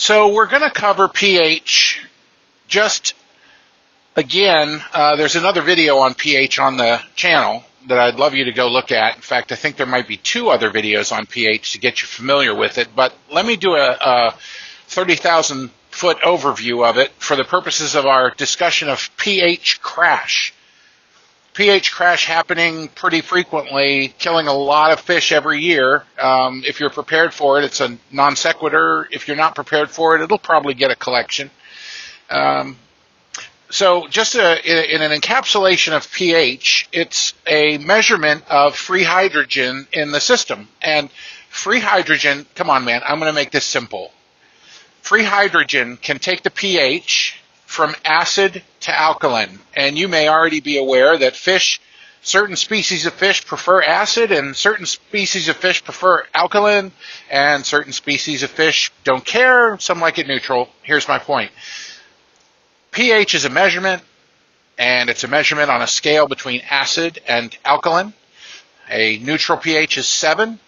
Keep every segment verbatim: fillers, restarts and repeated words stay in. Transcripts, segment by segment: So we're going to cover pH. Just again, uh, there's another video on pH on the channel that I'd love you to go look at. In fact, I think there might be two other videos on pH to get you familiar with it, but let me do a, a thirty thousand foot overview of it for the purposes of our discussion of pH crash. pH crash happening pretty frequently, killing a lot of fish every year. Um, if you're prepared for it, it's a non sequitur. If you're not prepared for it, it'll probably get a collection. Um, so just a, in, in an encapsulation of pH, it's a measurement of free hydrogen in the system. And free hydrogen, come on man, I'm going to make this simple. Free hydrogen can take the pH from acid to alkaline, and you may already be aware that fish, certain species of fish prefer acid, and certain species of fish prefer alkaline, and certain species of fish don't care, some like it neutral. Here's my point. pH is a measurement, and it's a measurement on a scale between acid and alkaline. A neutral pH is seven.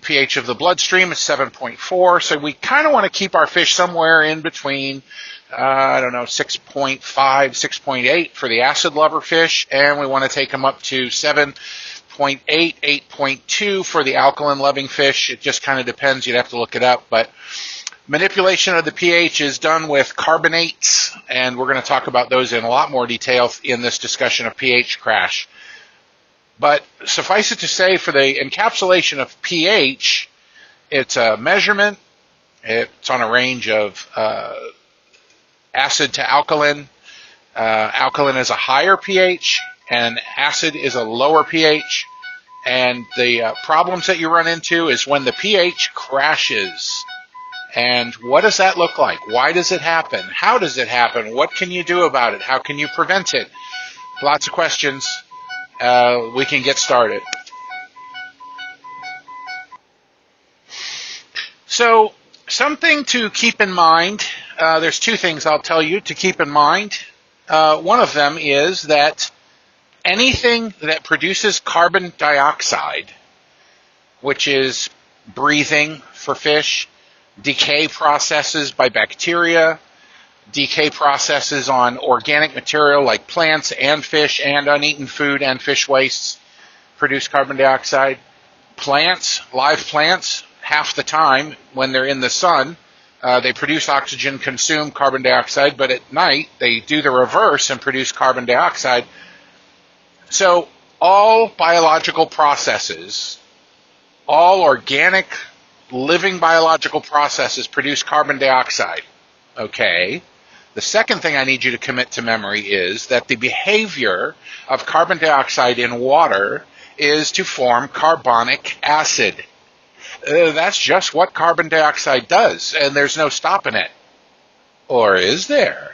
pH of the bloodstream is seven point four, so we kind of want to keep our fish somewhere in between, uh, I don't know, six point five, six point eight for the acid lover fish, and we want to take them up to seven point eight, eight point two for the alkaline loving fish. It just kind of depends. You'd have to look it up, but manipulation of the pH is done with carbonates, and we're going to talk about those in a lot more detail in this discussion of pH crash. But suffice it to say, for the encapsulation of pH, it's a measurement. It's on a range of uh, acid to alkaline. Uh, alkaline is a higher pH, and acid is a lower pH. And the uh, problems that you run into is when the pH crashes. And what does that look like? Why does it happen? How does it happen? What can you do about it? How can you prevent it? Lots of questions. Uh, we can get started. So something to keep in mind, uh, there's two things I'll tell you to keep in mind. Uh, one of them is that anything that produces carbon dioxide, which is breathing for fish, decay processes by bacteria, decay processes on organic material like plants and fish and uneaten food and fish wastes produce carbon dioxide. Plants, live plants, half the time when they're in the sun, uh, they produce oxygen, consume carbon dioxide, but at night they do the reverse and produce carbon dioxide. So all biological processes, all organic living biological processes produce carbon dioxide. Okay. The second thing I need you to commit to memory is that the behavior of carbon dioxide in water is to form carbonic acid. Uh, that's just what carbon dioxide does, and there's no stopping it. Or is there?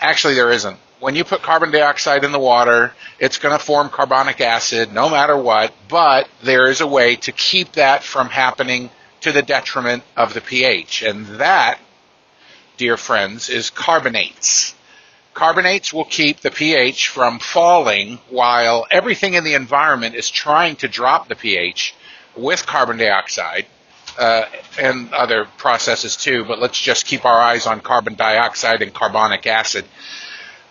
Actually, there isn't. When you put carbon dioxide in the water, it's going to form carbonic acid no matter what, but there is a way to keep that from happening to the detriment of the pH, and that, dear friends, is carbonates. Carbonates will keep the pH from falling while everything in the environment is trying to drop the pH with carbon dioxide uh, and other processes too, but let's just keep our eyes on carbon dioxide and carbonic acid.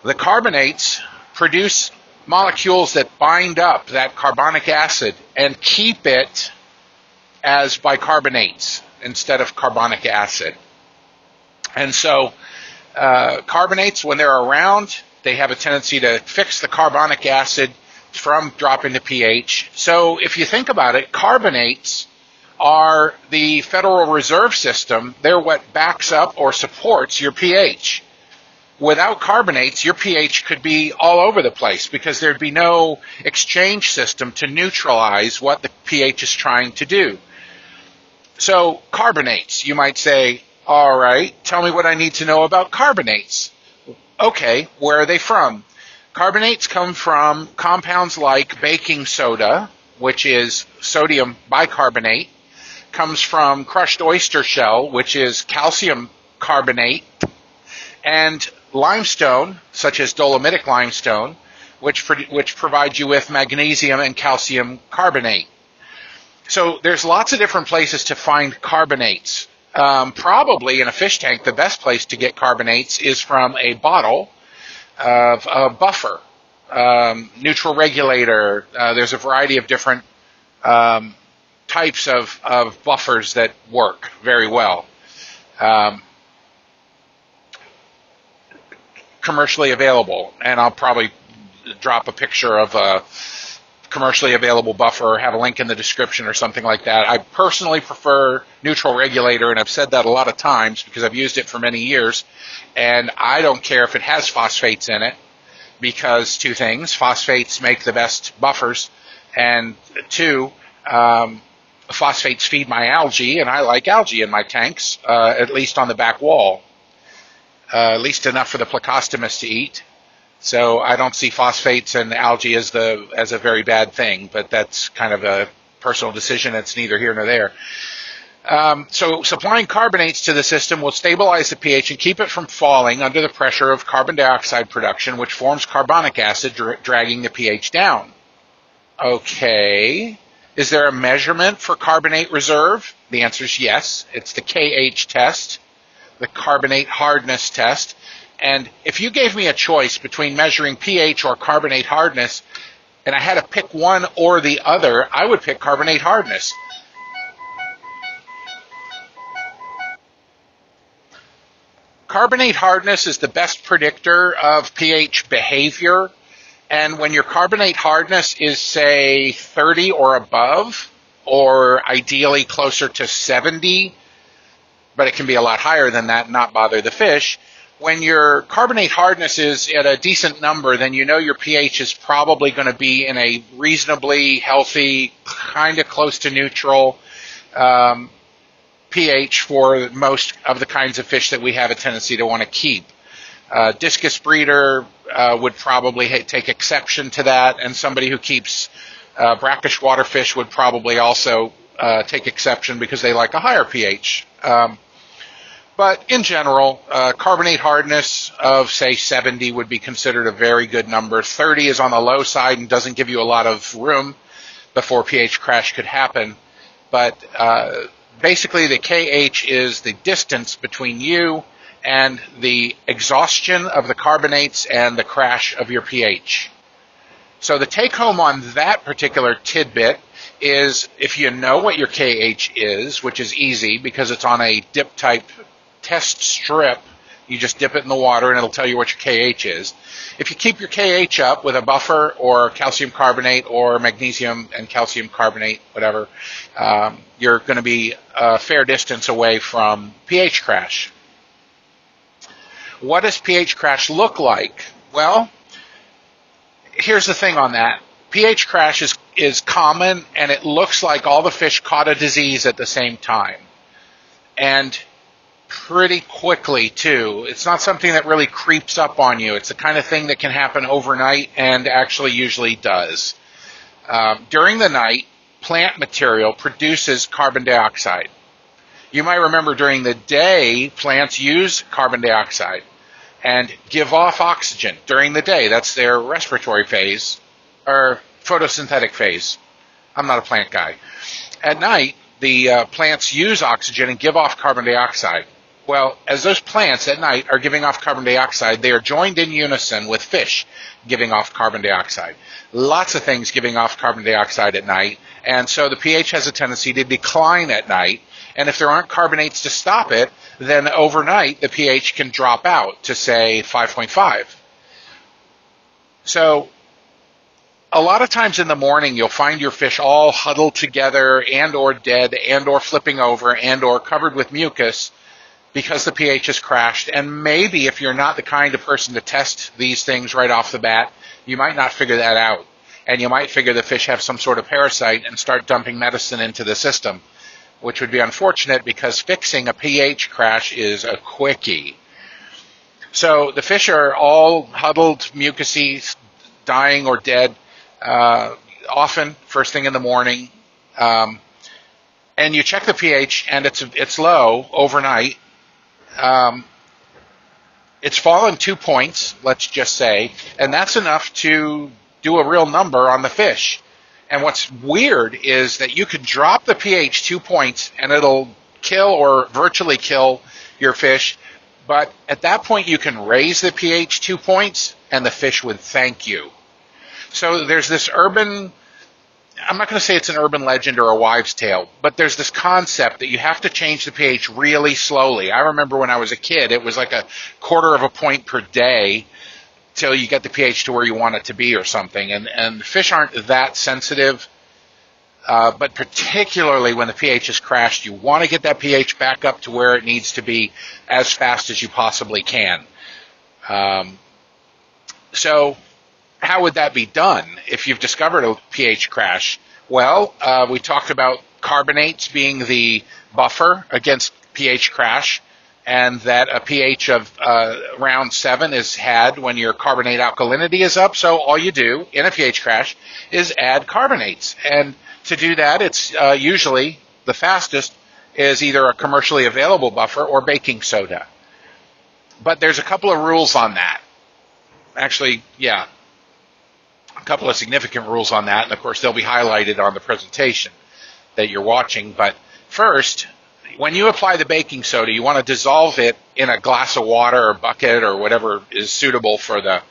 The carbonates produce molecules that bind up that carbonic acid and keep it as bicarbonates instead of carbonic acid. And so uh, carbonates, when they're around, they have a tendency to fix the carbonic acid from dropping the pH. So if you think about it, carbonates are the Federal Reserve System. They're what backs up or supports your pH. Without carbonates, your pH could be all over the place because there'd be no exchange system to neutralize what the pH is trying to do. So carbonates, you might say, all right, tell me what I need to know about carbonates. Okay, where are they from? Carbonates come from compounds like baking soda, which is sodium bicarbonate, comes from crushed oyster shell, which is calcium carbonate, and limestone, such as dolomitic limestone, which, pro which provides you with magnesium and calcium carbonate. So there's lots of different places to find carbonates. um, probably in a fish tank, the best place to get carbonates is from a bottle of a buffer, um, neutral regulator. Uh, there's a variety of different um, types of, of buffers that work very well. Um, commercially available, and I'll probably drop a picture of a commercially available buffer or have a link in the description or something like that. I personally prefer neutral regulator, and I've said that a lot of times because I've used it for many years, and I don't care if it has phosphates in it, because two things: phosphates make the best buffers, and two, um, phosphates feed my algae, and I like algae in my tanks, uh, at least on the back wall, uh, at least enough for the placostomus to eat. So I don't see phosphates and algae as the as a very bad thing, but that's kind of a personal decision. It's neither here nor there. Um, so supplying carbonates to the system will stabilize the pH and keep it from falling under the pressure of carbon dioxide production, which forms carbonic acid, dra dragging the pH down. Okay. Is there a measurement for carbonate reserve? The answer is yes. It's the K H test, the carbonate hardness test. And if you gave me a choice between measuring pH or carbonate hardness, and I had to pick one or the other, I would pick carbonate hardness. Carbonate hardness is the best predictor of pH behavior. And when your carbonate hardness is, say, thirty or above, or ideally closer to seventy, but it can be a lot higher than that and not bother the fish, when your carbonate hardness is at a decent number, then you know your pH is probably going to be in a reasonably healthy, kind of close to neutral um, pH for most of the kinds of fish that we have a tendency to want to keep. Uh, discus breeder uh, would probably take exception to that, and somebody who keeps uh, brackish water fish would probably also uh, take exception because they like a higher pH. Um, But in general, uh, carbonate hardness of, say, seventy would be considered a very good number. thirty is on the low side and doesn't give you a lot of room before pH crash could happen. But uh, basically, the K H is the distance between you and the exhaustion of the carbonates and the crash of your pH. So the take-home on that particular tidbit is, if you know what your K H is, which is easy because it's on a dip-type test strip, you just dip it in the water and it'll tell you what your K H is. If you keep your K H up with a buffer or calcium carbonate or magnesium and calcium carbonate, whatever, um, you're going to be a fair distance away from pH crash. What does pH crash look like? Well, here's the thing on that. pH crash is, is common, and it looks like all the fish caught a disease at the same time. And pretty quickly too. It's not something that really creeps up on you. It's the kind of thing that can happen overnight and actually usually does. Um, during the night, plant material produces carbon dioxide. You might remember during the day, plants use carbon dioxide and give off oxygen during the day. That's their respiratory phase or photosynthetic phase. I'm not a plant guy. At night, the uh, plants use oxygen and give off carbon dioxide. Well, as those plants at night are giving off carbon dioxide, they are joined in unison with fish giving off carbon dioxide. Lots of things giving off carbon dioxide at night, and so the pH has a tendency to decline at night, and if there aren't carbonates to stop it, then overnight the pH can drop out to, say, five point five. So a lot of times in the morning, you'll find your fish all huddled together and or dead and or flipping over and or covered with mucus, because the pH has crashed. And maybe if you're not the kind of person to test these things right off the bat, you might not figure that out. And you might figure the fish have some sort of parasite and start dumping medicine into the system, which would be unfortunate because fixing a pH crash is a quickie. So the fish are all huddled, mucusy, dying or dead, uh, often first thing in the morning. Um, and you check the pH and it's, it's low overnight. Um, it's fallen two points, let's just say, and that's enough to do a real number on the fish. And what's weird is that you could drop the pH two points and it'll kill or virtually kill your fish. But at that point, you can raise the pH two points, and the fish would thank you. So there's this urban, I'm not going to say it's an urban legend or a wives' tale, but there's this concept that you have to change the pH really slowly. I remember when I was a kid, it was like a quarter of a point per day till you get the pH to where you want it to be or something. And, and fish aren't that sensitive, uh, but particularly when the pH has crashed, you want to get that pH back up to where it needs to be as fast as you possibly can. Um, so... How would that be done if you've discovered a pH crash? Well, uh, we talked about carbonates being the buffer against pH crash, and that a pH of uh, around seven is had when your carbonate alkalinity is up. So all you do in a pH crash is add carbonates. And to do that, it's uh, usually the fastest is either a commercially available buffer or baking soda. But there's a couple of rules on that. Actually, yeah. A couple of significant rules on that, and of course they'll be highlighted on the presentation that you're watching. But first, when you apply the baking soda, you want to dissolve it in a glass of water or bucket or whatever is suitable for the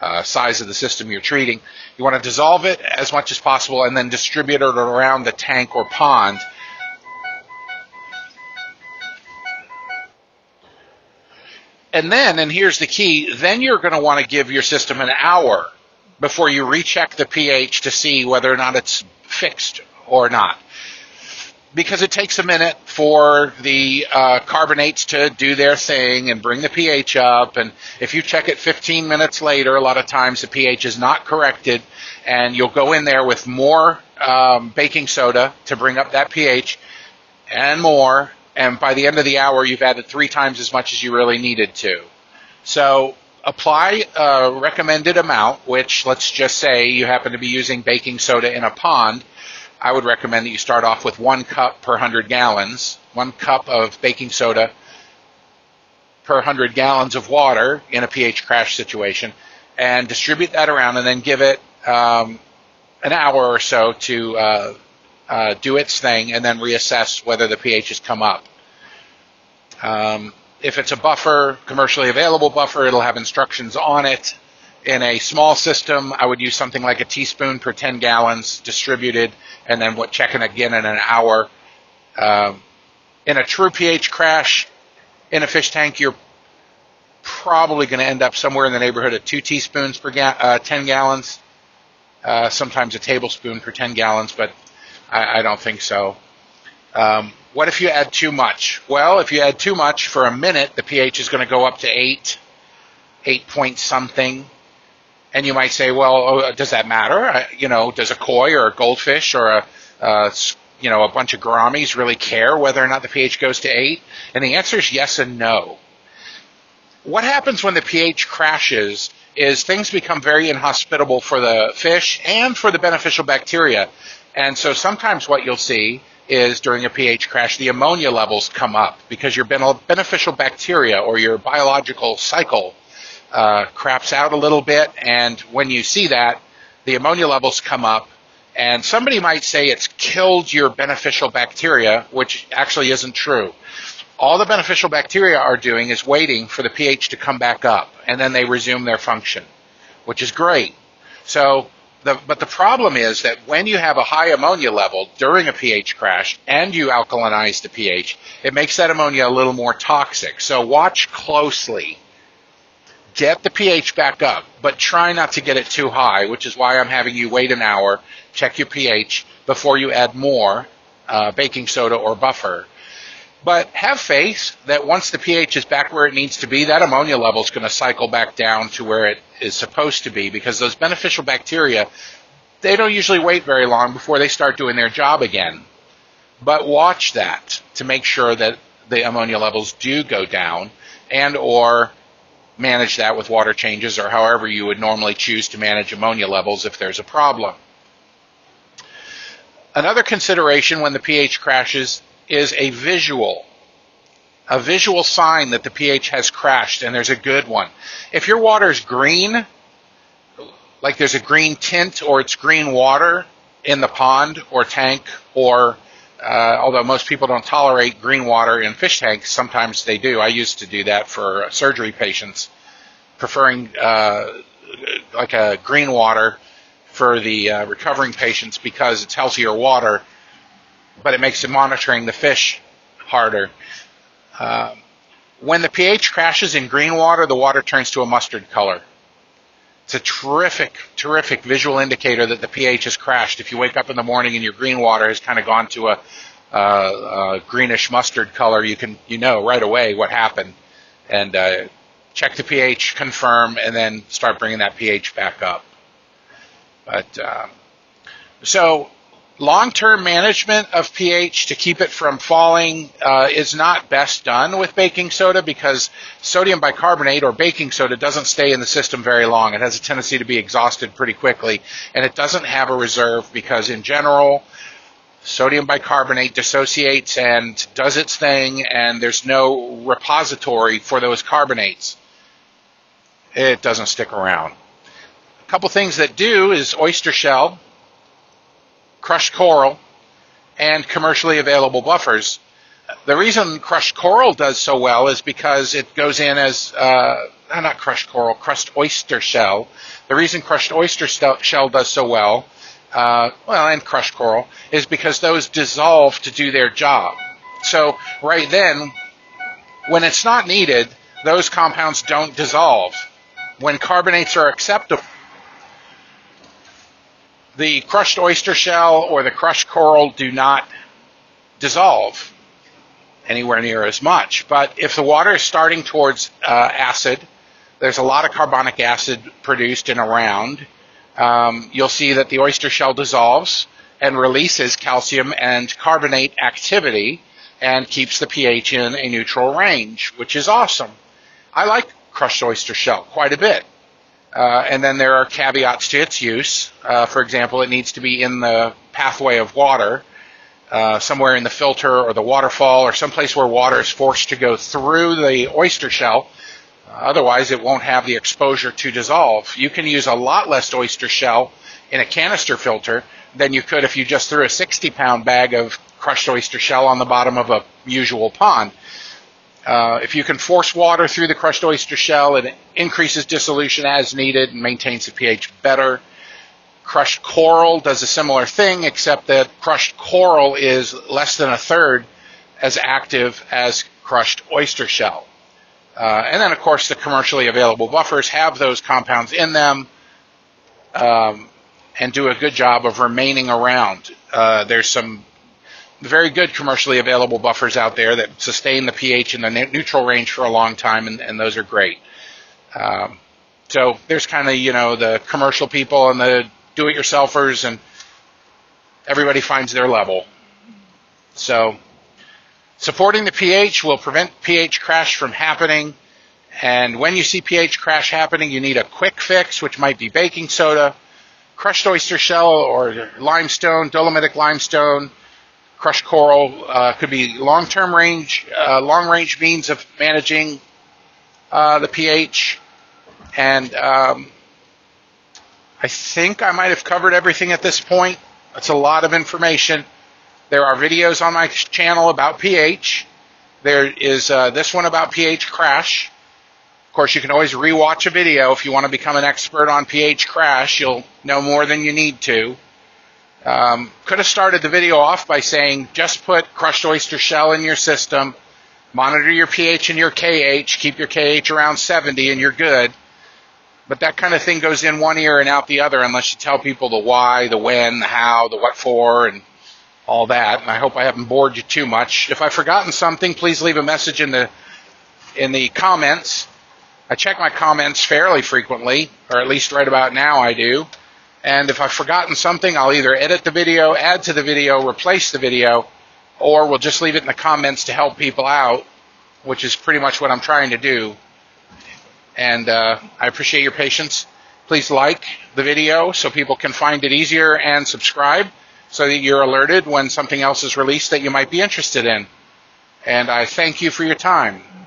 uh, size of the system you're treating. You want to dissolve it as much as possible and then distribute it around the tank or pond. And then, and here's the key, then you're going to want to give your system an hour before you recheck the pH to see whether or not it's fixed or not. Because it takes a minute for the uh, carbonates to do their thing and bring the pH up, and if you check it fifteen minutes later, a lot of times the pH is not corrected, and you'll go in there with more um, baking soda to bring up that pH, and more, and by the end of the hour you've added three times as much as you really needed to. So apply a recommended amount, which let's just say you happen to be using baking soda in a pond. I would recommend that you start off with one cup per one hundred gallons. One cup of baking soda per one hundred gallons of water in a pH crash situation, and distribute that around, and then give it um, an hour or so to uh, uh, do its thing, and then reassess whether the pH has come up. Um, If it's a buffer, commercially available buffer, it'll have instructions on it. In a small system, I would use something like a teaspoon per ten gallons distributed, and then what checking again in an hour. Uh, in a true pH crash, in a fish tank, you're probably going to end up somewhere in the neighborhood of two teaspoons per ga uh, ten gallons, uh, sometimes a tablespoon per ten gallons, but I, I don't think so. Um, What if you add too much? Well, if you add too much for a minute, the pH is going to go up to eight, eight point something. And you might say, well, oh, does that matter? I, you know, does a koi or a goldfish or a, uh, you know, a bunch of gouramis really care whether or not the pH goes to eight? And the answer is yes and no. What happens when the pH crashes is things become very inhospitable for the fish and for the beneficial bacteria. And so sometimes what you'll see is during a pH crash, the ammonia levels come up because your beneficial bacteria or your biological cycle uh, craps out a little bit, and when you see that, the ammonia levels come up, and somebody might say it's killed your beneficial bacteria, which actually isn't true. All the beneficial bacteria are doing is waiting for the pH to come back up, and then they resume their function, which is great. So The, but the problem is that when you have a high ammonia level during a pH crash and you alkalinize the pH, it makes that ammonia a little more toxic. So watch closely. Get the pH back up, but try not to get it too high, which is why I'm having you wait an hour, check your pH before you add more uh, baking soda or buffer. But have faith that once the pH is back where it needs to be, that ammonia level is going to cycle back down to where it is supposed to be, because those beneficial bacteria, they don't usually wait very long before they start doing their job again. But watch that to make sure that the ammonia levels do go down, and or manage that with water changes or however you would normally choose to manage ammonia levels if there's a problem. Another consideration when the pH crashes is a visual, a visual sign that the pH has crashed, and there's a good one. If your water is green, like there's a green tint or it's green water in the pond or tank or Uh, although most people don't tolerate green water in fish tanks, sometimes they do. I used to do that for surgery patients, preferring uh, like a green water for the uh, recovering patients because it's healthier water, but it makes the monitoring the fish harder. Uh, when the pH crashes in green water, the water turns to a mustard color. It's a terrific, terrific visual indicator that the pH has crashed. If you wake up in the morning and your green water has kind of gone to a, uh, a greenish mustard color, you can you know right away what happened, and uh, check the pH, confirm, and then start bringing that pH back up. But uh, so long-term management of pH to keep it from falling uh, is not best done with baking soda, because sodium bicarbonate or baking soda doesn't stay in the system very long. It has a tendency to be exhausted pretty quickly, and it doesn't have a reserve because, in general, sodium bicarbonate dissociates and does its thing, and there's no repository for those carbonates. It doesn't stick around. A couple things that do is oyster shell, crushed coral, and commercially available buffers. The reason crushed coral does so well is because it goes in as, uh, not crushed coral, crushed oyster shell. The reason crushed oyster shell does so well, uh, well, and crushed coral, is because those dissolve to do their job. So right then, when it's not needed, those compounds don't dissolve. When carbonates are acceptable, the crushed oyster shell or the crushed coral do not dissolve anywhere near as much. But if the water is starting towards uh, acid, there's a lot of carbonic acid produced in a round, um, you'll see that the oyster shell dissolves and releases calcium and carbonate activity and keeps the pH in a neutral range, which is awesome. I like crushed oyster shell quite a bit. Uh, and then there are caveats to its use. Uh, for example, it needs to be in the pathway of water, uh, somewhere in the filter or the waterfall or someplace where water is forced to go through the oyster shell. Uh, otherwise, it won't have the exposure to dissolve. You can use a lot less oyster shell in a canister filter than you could if you just threw a sixty pound bag of crushed oyster shell on the bottom of a usual pond. Uh, if you can force water through the crushed oyster shell, it increases dissolution as needed and maintains the pH better. Crushed coral does a similar thing, except that crushed coral is less than a third as active as crushed oyster shell. Uh, and then, of course, the commercially available buffers have those compounds in them um, and do a good job of remaining around. Uh, there's some very good commercially available buffers out there that sustain the pH in the neutral range for a long time, and, and those are great. Um, so there's kind of, you know, the commercial people and the do-it-yourselfers, and everybody finds their level. So supporting the pH will prevent pH crash from happening, and when you see pH crash happening, you need a quick fix, which might be baking soda, crushed oyster shell or limestone, dolomitic limestone. Crushed coral uh, could be long-term range, uh, long-range means of managing uh, the pH. And um, I think I might have covered everything at this point. That's a lot of information. There are videos on my channel about pH. There is uh, this one about pH crash. Of course, you can always re-watch a video if you want to become an expert on pH crash. You'll know more than you need to. Um, could have started the video off by saying just put crushed oyster shell in your system, monitor your pH and your K H, keep your K H around seventy, and you're good. But that kind of thing goes in one ear and out the other unless you tell people the why, the when, the how, the what for, and all that. And I hope I haven't bored you too much. If I've forgotten something, please leave a message in the in the comments. I check my comments fairly frequently, or at least right about now I do. And if I've forgotten something, I'll either edit the video, add to the video, replace the video, or we'll just leave it in the comments to help people out, which is pretty much what I'm trying to do. And uh, I appreciate your patience. Please like the video so people can find it easier, and subscribe so that you're alerted when something else is released that you might be interested in. And I thank you for your time.